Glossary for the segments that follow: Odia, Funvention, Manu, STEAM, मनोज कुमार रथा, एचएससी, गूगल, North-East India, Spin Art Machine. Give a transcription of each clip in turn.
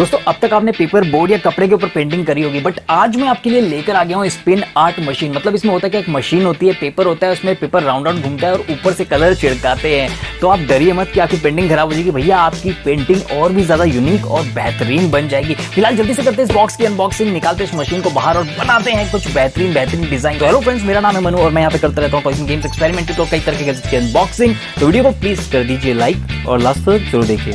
दोस्तों अब तक आपने पेपर बोर्ड या कपड़े के ऊपर पेंटिंग करी होगी, बट आज मैं आपके लिए लेकर आ गया हूँ स्पिन आर्ट मशीन। मतलब इसमें होता है कि एक मशीन होती है, पेपर होता है, उसमें पेपर राउंड राउंड घूमता है और ऊपर से कलर छिड़काते हैं। तो आप डरिए मत कि आपकी पेंटिंग खराब हो जाएगी, भैया आपकी पेंटिंग और भी ज्यादा यूनिक और बेहतरीन बन जाएगी। फिलहाल जल्दी से करते हैं इस बॉक्स की अनबॉक्सिंग, निकालते हैं इस मशीन को बाहर और बनाते हैं कुछ बेहतरीन बेहतरीन डिजाइन। तो हेलो फ्रेंड्स, मेरा नाम है मनु और मैं यहाँ पे करता रहता हूँ गेम्स एक्सपेरिमेंट और कई तरह के अनबॉक्सिंग। तो वीडियो को प्लीज कर दीजिए लाइक और लास्ट तक जरूर देखिए।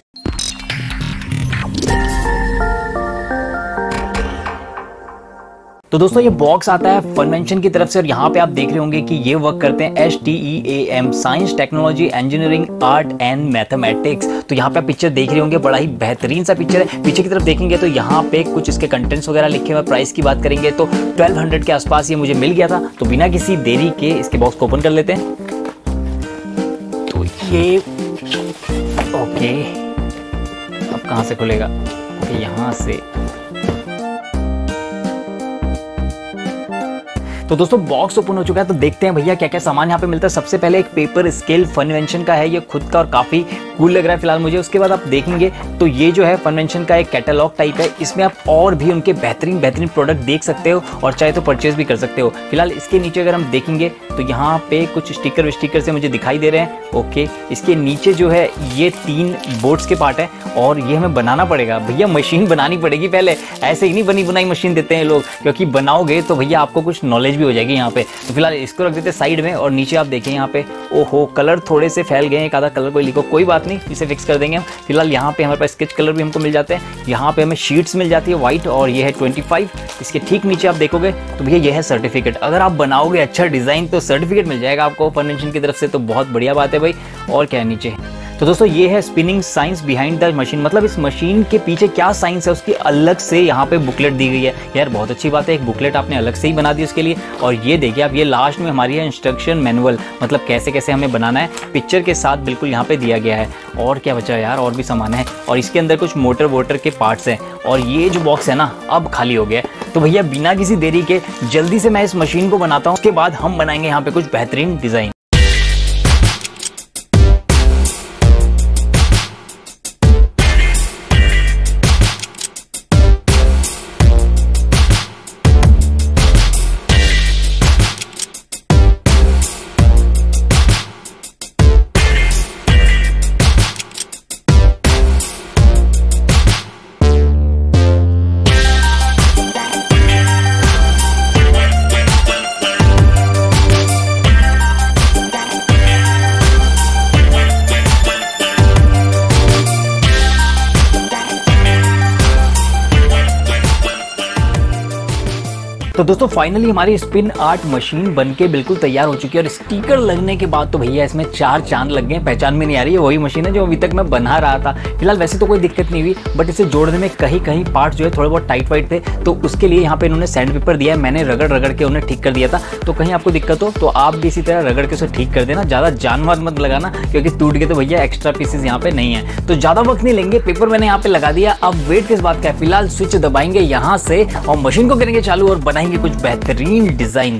तो दोस्तों ये बॉक्स आता है फनवेंशन की तरफ से और यहाँ पे आप देख रहे होंगे कि ये वर्क करते हैं STEAM, science technology engineering art and mathematics. तो यहाँ पे आप पिक्चर देख रहे होंगे, बड़ा ही बेहतरीन सा पिक्चर है। पीछे की तरफ देखेंगे तो यहाँ पे कुछ इसके कंटेंट्स वगैरह लिखे हुए। प्राइस की बात करेंगे तो 1200 के आसपास ये मुझे मिल गया था। तो बिना किसी देरी के इसके बॉक्स को ओपन कर लेते हैं। तो ये ओके, अब कहाँ से खुलेगा? यहाँ से। तो दोस्तों बॉक्स ओपन हो चुका है, तो देखते हैं भैया क्या क्या सामान यहाँ पे मिलता है। सबसे पहले एक पेपर स्केल फनवेंशन का है, ये खुद का और काफ़ी कूल लग रहा है फिलहाल मुझे। उसके बाद आप देखेंगे तो ये जो है फनवेंशन का एक कैटलॉग टाइप है, इसमें आप और भी उनके बेहतरीन बेहतरीन प्रोडक्ट देख सकते हो और चाहे तो परचेज भी कर सकते हो। फिलहाल इसके नीचे अगर हम देखेंगे तो यहाँ पे कुछ स्टिकर विस्टिकर से मुझे दिखाई दे रहे हैं। ओके, इसके नीचे जो है ये 3 बोर्ड्स के पार्ट है और ये हमें बनाना पड़ेगा। भैया मशीन बनानी पड़ेगी पहले, ऐसे ही नहीं बनी बनाई मशीन देते हैं लोग, क्योंकि बनाओगे तो भैया आपको कुछ नॉलेज भी हो जाएगी यहाँ पे। तो फिलहाल इसको रख देते हैं साइड में और नीचे आप देखें यहाँ पे, ओहो कलर थोड़े से फैल गए हैं, एक आधा कलर कोई लिखो, कोई बात नहीं, इसे फिक्स कर देंगे हम। फिलहाल यहाँ पे हमारे पास स्केच कलर भी हमको मिल जाते हैं, यहाँ पे हमें शीट्स मिल जाती है व्हाइट और ये है 25। इसके ठीक नीचे आप देखोगे तो भैया यह है सर्टिफिकेट। अगर आप बनाओगे अच्छा डिजाइन तो सर्टिफिकेट मिल जाएगा आपको फनवेंशन की तरफ से, तो बहुत बढ़िया बात है भाई। और क्या है नीचे? तो दोस्तों ये है spinning science behind the machine, मतलब इस मशीन के पीछे क्या साइंस है उसकी अलग से यहाँ पे बुकलेट दी गई है। यार बहुत अच्छी बात है, एक बुकलेट आपने अलग से ही बना दी उसके लिए। और ये देखिए आप, ये लास्ट में हमारी है इंस्ट्रक्शन मैनुअल, मतलब कैसे कैसे हमें बनाना है, पिक्चर के साथ बिल्कुल यहाँ पे दिया गया है। और क्या बचा यार, और भी सामान है और इसके अंदर कुछ मोटर वोटर के पार्ट्स हैं। और ये जो बॉक्स है ना अब खाली हो गया है। तो भैया बिना किसी देरी के जल्दी से मैं इस मशीन को बनाता हूँ, उसके बाद हम बनाएंगे यहाँ पे कुछ बेहतरीन डिज़ाइन। तो दोस्तों फाइनली हमारी स्पिन आर्ट मशीन बनके बिल्कुल तैयार हो चुकी है और स्टिकर लगने के बाद तो भैया इसमें 4 चांद लग गए। पहचान में नहीं आ रही है वही मशीन है जो अभी तक मैं बना रहा था। फिलहाल वैसे तो कोई दिक्कत नहीं हुई, बट इसे जोड़ने में कहीं कहीं पार्ट जो है थोड़े बहुत टाइट वाइट थे, तो उसके लिए यहाँ पे इन्होंने सैंड पेपर दिया है। मैंने रगड़ रगड़ के उन्हें ठीक कर दिया था। तो कहीं आपको दिक्कत हो तो आप भी इसी तरह रगड़ के उसे ठीक कर देना, ज़्यादा जानवर मत लगाना क्योंकि टूट गए तो भैया एक्स्ट्रा पीसेज यहाँ पे नहीं है। तो ज़्यादा वक्त नहीं लेंगे, पेपर मैंने यहाँ पे लगा दिया। अब वेट किस बात का है, फिलहाल स्विच दबाएंगे यहाँ से और मशीन को करेंगे चालू और बनाएंगे कुछ बेहतरीन डिजाइन।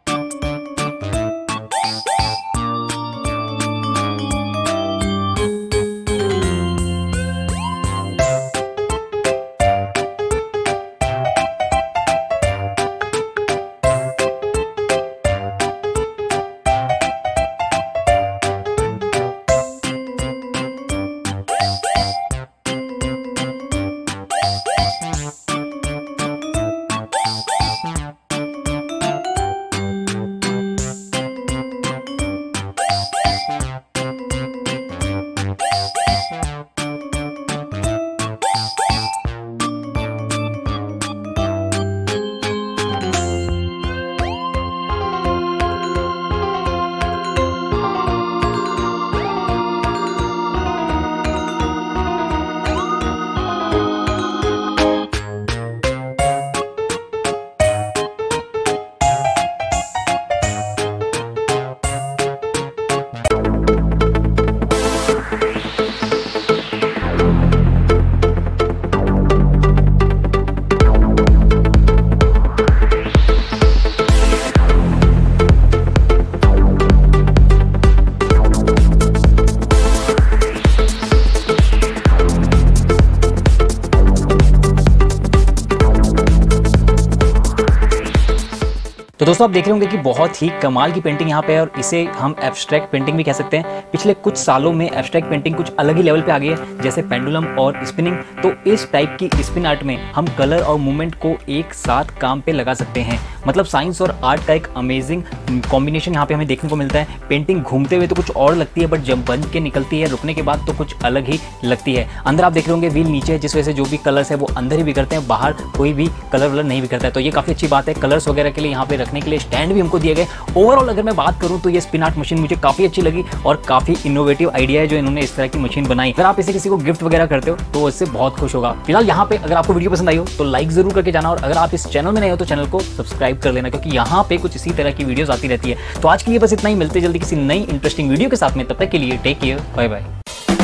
तो दोस्तों आप देख रहे होंगे कि बहुत ही कमाल की पेंटिंग यहाँ पे है और इसे हम एब्स्ट्रैक्ट पेंटिंग भी कह सकते हैं। पिछले कुछ सालों में एब्स्ट्रैक्ट पेंटिंग कुछ अलग ही लेवल पे आ गई है, जैसे पेंडुलम और स्पिनिंग। तो इस टाइप की स्पिन आर्ट में हम कलर और मूवमेंट को एक साथ काम पे लगा सकते हैं। मतलब साइंस और आर्ट का एक अमेजिंग कॉम्बिनेशन यहाँ पे हमें देखने को मिलता है। पेंटिंग घूमते हुए तो कुछ और लगती है, बट जब बन के निकलती है रुकने के बाद तो कुछ अलग ही लगती है। अंदर आप देख रहे होंगे व्हील नीचे है, जिस वजह से जो भी कलर्स है वो अंदर ही बिगड़ते हैं, बाहर कोई भी कलर वलर नहीं बिगड़ता है। तो ये काफ़ी अच्छी बात है। कलर्स वगैरह के लिए यहाँ पे रखने के लिए स्टैंड भी हमको दिए गए। ओवरऑल अगर मैं बात करूँ तो ये स्पिन आर्ट मशीन मुझे काफ़ी अच्छी लगी और काफ़ी इनोवेटिव आइडिया है जो इन्होंने इस तरह की मशीन बनाई। अगर आप इसे किसी को गिफ्ट वगैरह करते हो तो उससे बहुत खुश होगा। फिलहाल यहाँ पे अगर आपको वीडियो पसंद आई हो तो लाइक जरूर करके जाना, और अगर आप इस चैनल में नहीं हो तो चैनल को सब्सक्राइब कर लेना, क्योंकि यहाँ पे कुछ इसी तरह की वीडियोस आती रहती है। तो आज के लिए बस इतना ही, मिलते जल्दी किसी नई इंटरेस्टिंग वीडियो के साथ में। तब तक के लिए टेक केयर, बाय बाय।